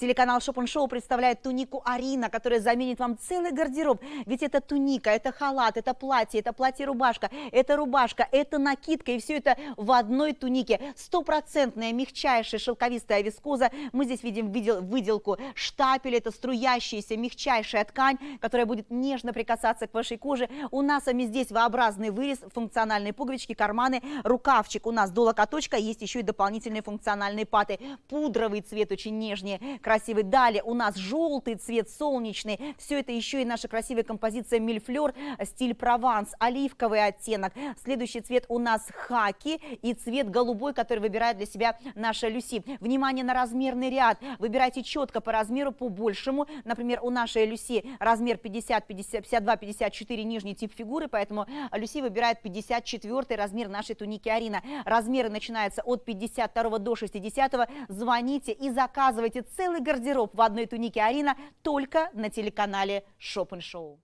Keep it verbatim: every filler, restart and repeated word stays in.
Телеканал Shop and Show представляет тунику Арина, которая заменит вам целый гардероб. Ведь это туника, это халат, это платье, это платье-рубашка, это рубашка, это накидка. И все это в одной тунике. Стопроцентная, мягчайшая шелковистая вискоза. Мы здесь видим выделку штапеля. Это струящаяся, мягчайшая ткань, которая будет нежно прикасаться к вашей коже. У нас ами здесь V-образный вырез, функциональные пуговички, карманы, рукавчик. У нас до локоточка есть еще и дополнительные функциональные паты. Пудровый цвет очень нежнее, красивый. Далее у нас желтый цвет, солнечный. Все это еще и наша красивая композиция мильфлер, стиль прованс, оливковый оттенок. Следующий цвет у нас хаки и цвет голубой, который выбирает для себя наша Люси. Внимание на размерный ряд. Выбирайте четко по размеру, по большему. Например, у нашей Люси размер пятьдесят, пятьдесят, пятьдесят два, пятьдесят четыре, нижний тип фигуры, поэтому Люси выбирает пятьдесят четвёртый размер нашей туники Арина. Размеры начинаются от пятьдесят второго до шестидесятого. Звоните и заказывайте целый гардероб в одной тунике Арина только на телеканале Shop and Show.